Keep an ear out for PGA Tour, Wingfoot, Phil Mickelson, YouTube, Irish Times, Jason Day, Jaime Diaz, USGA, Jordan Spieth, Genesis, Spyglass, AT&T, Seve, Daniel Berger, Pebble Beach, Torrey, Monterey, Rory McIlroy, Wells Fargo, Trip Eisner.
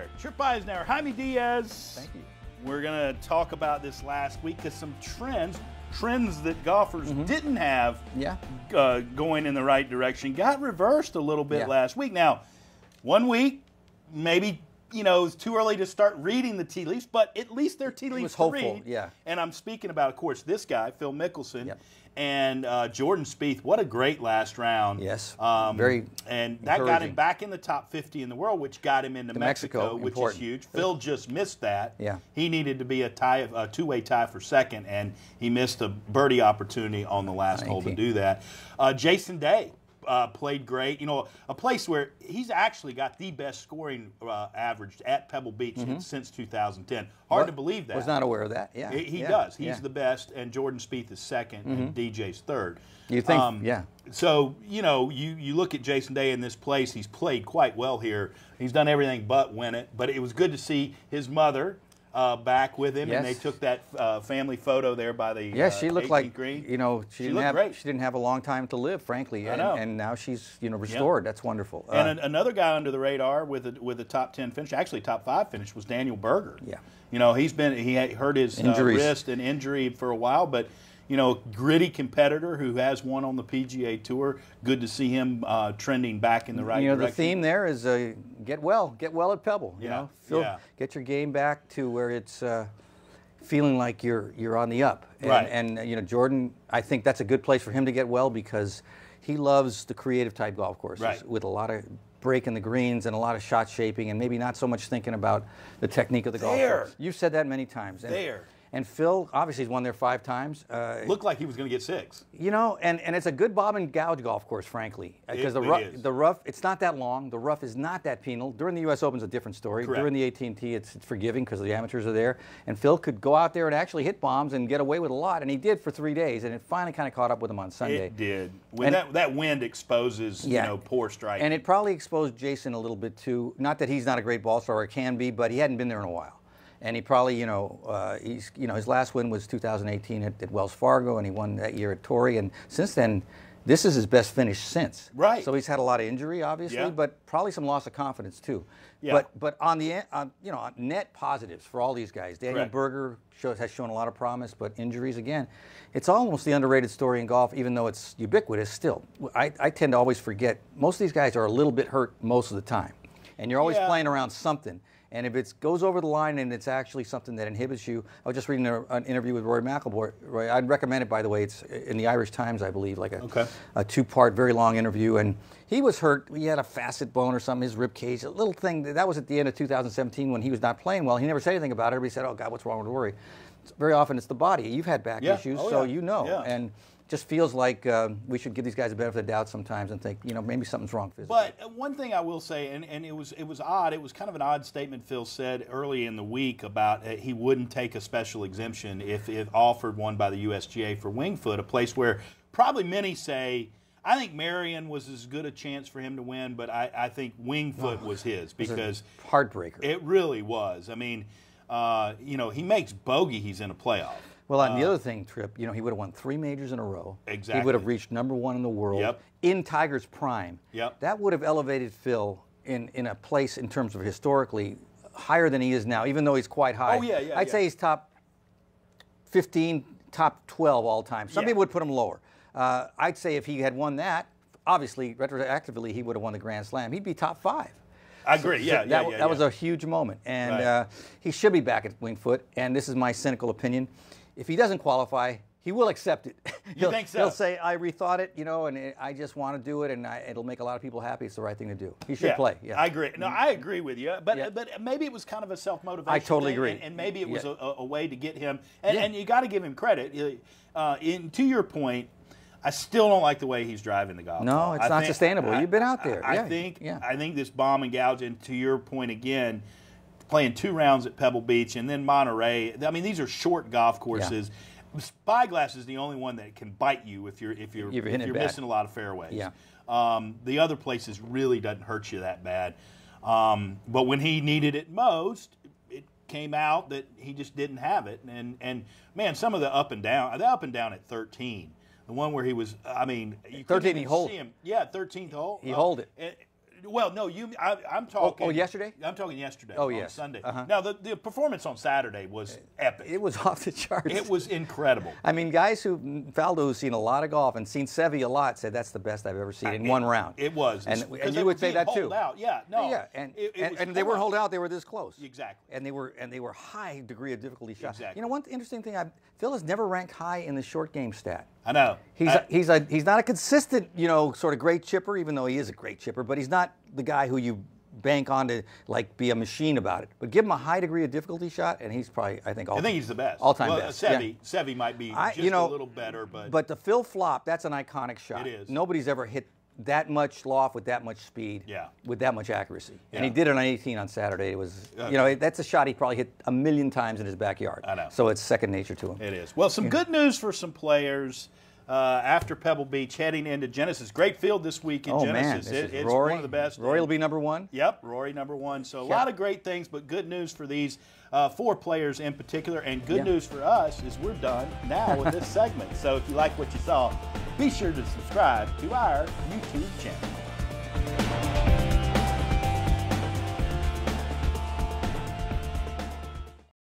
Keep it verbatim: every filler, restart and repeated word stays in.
Berger, Trip Eisner, Jaime Diaz. Thank you. We're going to talk about this last week because some trends, trends that golfers mm-hmm. didn't have yeah. uh, going in the right direction, got reversed a little bit yeah. last week. Now, one week, maybe, you know, it's too early to start reading the tea leaves, but at least they're tea leaves it was hopeful, to read. Yeah. And I'm speaking about, of course, this guy, Phil Mickelson, yep. and uh, Jordan Spieth. What a great last round. Yes, um, very And that got him back in the top fifty in the world, which got him into Mexico, Mexico, which important. is huge. Phil just missed that. Yeah. He needed to be a, tie, a two-way tie for second, and he missed a birdie opportunity on the last nineteen hole to do that. Uh, Jason Day. Uh, played great. You know, a place where he's actually got the best scoring uh, average at Pebble Beach mm-hmm. since two thousand ten. Hard what? to believe that. Was not aware of that. Yeah, he, he yeah. does. He's yeah. the best, and Jordan Spieth is second, mm-hmm. and D J's third. You think? Um, yeah. So you know, you you look at Jason Day in this place. He's played quite well here. He's done everything but win it. But it was good to see his mother Uh, back with him, yes. and they took that uh, family photo there by the. Yeah, uh, she looked like green. you know she, she didn't have great. she didn't have a long time to live, frankly, I and, know. and now she's you know restored. Yep. That's wonderful. Uh, and an, another guy under the radar with a, with a top ten finish, actually top five finish, was Daniel Berger. Yeah, you know he's been he had hurt his uh, wrist and injury for a while, but you know gritty competitor who has won on the P G A Tour. Good to see him uh, trending back in the right. You know direction. The theme there is a. Uh, Get well, get well at Pebble. You yeah, know, Feel, yeah. get your game back to where it's uh, feeling like you're you're on the up. And, right. And you know, Jordan, I think that's a good place for him to get well because he loves the creative type golf courses right. with a lot of break in the greens and a lot of shot shaping and maybe not so much thinking about the technique of the there. golf course. You've said that many times. And, there. And Phil obviously has won there five times. Uh, Looked like he was going to get six. You know, and, and it's a good bob and gouge golf course, frankly, because the rough, the rough, it's not that long. The rough is not that penal. During the U S Open, it's a different story. Correct. During the A T and T, it's, it's forgiving because the amateurs are there. And Phil could go out there and actually hit bombs and get away with a lot, and he did for three days. And it finally kind of caught up with him on Sunday. It did. When and, that that wind exposes, yeah. you know, poor striking. And it probably exposed Jason a little bit too. Not that he's not a great ball thrower, or can be, but he hadn't been there in a while. And he probably, you know, uh, he's, you know, his last win was two thousand eighteen at, at Wells Fargo, and he won that year at Torrey. And since then, this is his best finish since. Right. So he's had a lot of injury, obviously, yeah. but probably some loss of confidence too. Yeah. But but on the on, you know, net positives for all these guys. Daniel Correct. Berger shows, has shown a lot of promise, but injuries again. It's almost the underrated story in golf, even though it's ubiquitous. Still, I, I tend to always forget most of these guys are a little bit hurt most of the time, and you're always yeah. playing around something. And if it goes over the line and it's actually something that inhibits you, I was just reading a, an interview with Rory McIlroy. I'd recommend it, by the way. It's in the Irish Times, I believe, like a, okay. a two-part, very long interview. And he was hurt. He had a facet bone or something, his rib cage, a little thing. That was at the end of two thousand seventeen when he was not playing well. He never said anything about it. Everybody said, oh, God, what's wrong with Rory? It's, very often it's the body. You've had back yeah. issues, oh, so yeah. you know. Yeah. And just feels like uh, we should give these guys a benefit of the doubt sometimes and think, you know, maybe something's wrong physically. But one thing I will say, and, and it was it was odd, it was kind of an odd statement Phil said early in the week about uh, he wouldn't take a special exemption if, if offered one by the U S G A for Wingfoot, a place where probably many say, I think Marion was as good a chance for him to win, but I, I think Wingfoot oh, was his because it was a heartbreaker. It really was. I mean, uh, you know, he makes bogey, he's in a playoff. Well, on uh, the other thing, Tripp, you know, he would have won three majors in a row. Exactly. He would have reached number one in the world yep. in Tiger's prime. Yep. That would have elevated Phil in, in a place in terms of historically higher than he is now, even though he's quite high. Oh, yeah, yeah, I'd yeah. say he's top fifteen, top twelve all time. Some yeah. people would put him lower. Uh, I'd say if he had won that, obviously, retroactively, he would have won the Grand Slam. He'd be top five. I agree, so, yeah, so that, yeah, yeah. That yeah. was a huge moment. And right. uh, he should be back at Wingfoot, and this is my cynical opinion. If he doesn't qualify, he will accept it. You think so? He'll say, I rethought it, you know, and I just want to do it, and I, it'll make a lot of people happy. It's the right thing to do. He should yeah, play. Yeah, I agree. No, I agree with you, but yeah. but maybe it was kind of a self-motivation. I totally thing, agree. And, and maybe it was yeah. a, a way to get him, and, yeah. and you got to give him credit. Uh, in, to your point, I still don't like the way he's driving the golf No, ball. it's I not think, sustainable. I, You've been out there. I, I, yeah. think, yeah. I think this bomb and gouge, and to your point again, playing two rounds at Pebble Beach and then Monterey. I mean, these are short golf courses. Yeah. Spyglass is the only one that can bite you if you're if you're you're, if you're missing a lot of fairways. Yeah. Um, the other places really doesn't hurt you that bad. Um, but when he needed it most, it came out that he just didn't have it. And and man, some of the up and down, the up and down at thirteen, the one where he was, I mean, you couldn't even see him. Yeah, thirteenth hole. He held it. Well, no, you. I, I'm talking. Oh, oh, yesterday. I'm talking yesterday. Oh, yes. On Sunday. Uh-huh. Now, the, the performance on Saturday was epic. It was off the charts. It was incredible. I mean, guys who Faldo, who's seen a lot of golf and seen Seve a lot, said that's the best I've ever seen I, in it, one round. It was, and, and you would say that too. Out. Yeah, no, yeah, and it, it and, and they were hold out. They were this close. Exactly. And they were and they were high degree of difficulty shots. Exactly. You know, one interesting thing. I, Phil has never ranked high in the short game stat. I know. He's I, a, he's a he's not a consistent, you know, sort of great chipper, even though he is a great chipper, but he's not the guy who you bank on to like be a machine about it. But give him a high degree of difficulty shot and he's probably I think all I think he's the best. All time well, best. Seve, yeah. Seve might be I, just you know, a little better, but But the Phil flop, that's an iconic shot. It is. Nobody's ever hit that much loft with that much speed, yeah, with that much accuracy, yeah. And he did it on eighteen on Saturday. It was, okay. you know, that's a shot he probably hit a million times in his backyard. I know. So it's second nature to him. It is. Well, some you good know. news for some players uh, after Pebble Beach, heading into Genesis. Great field this week in oh, Genesis. Man. It, it's Rory, one of the best. Rory will be number one. Yep, Rory number one. So a yeah. lot of great things, but good news for these uh, four players in particular, and good yeah. news for us is we're done now with this segment. So if you like what you saw, be sure to subscribe to our YouTube channel.